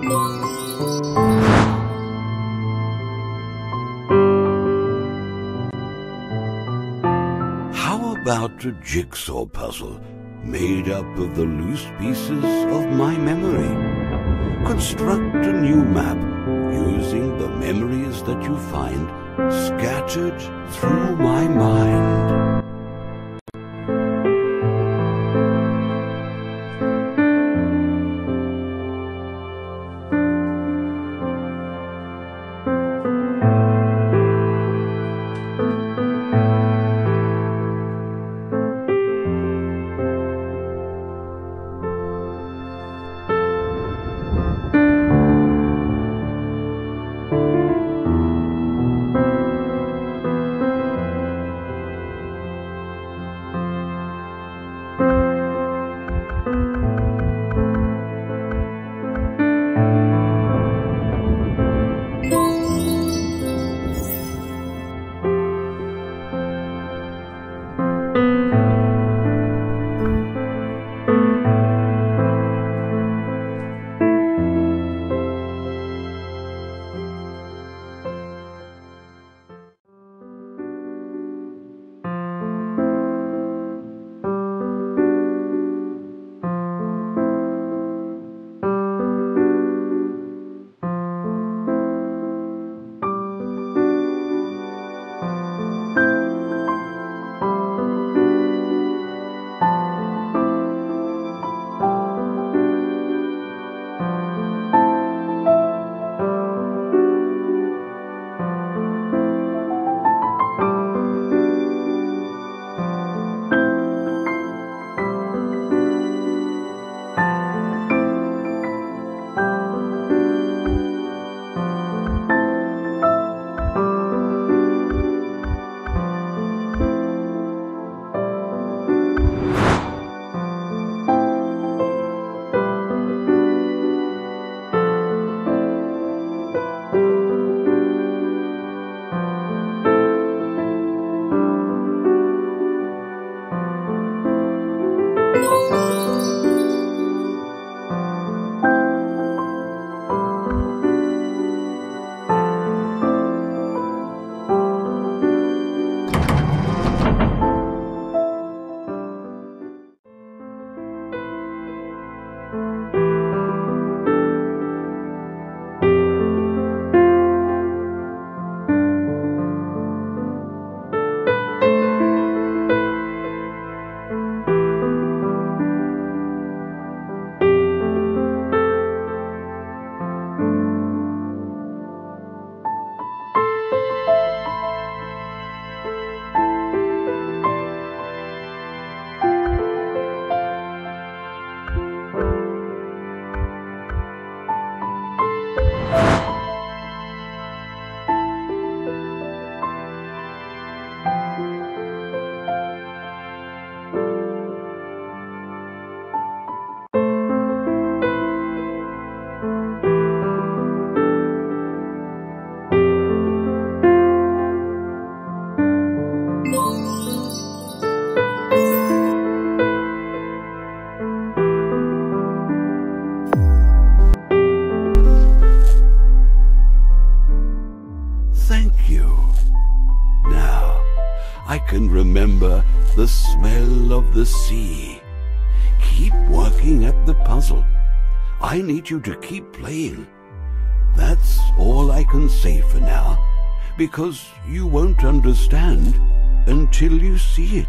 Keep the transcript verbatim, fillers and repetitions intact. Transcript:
How about a jigsaw puzzle made up of the loose pieces of my memory? Construct a new map using the memories that you find scattered through my mind. Remember the smell of the sea. Keep working at the puzzle. I need you to keep playing. That's all I can say for now, because you won't understand until you see it.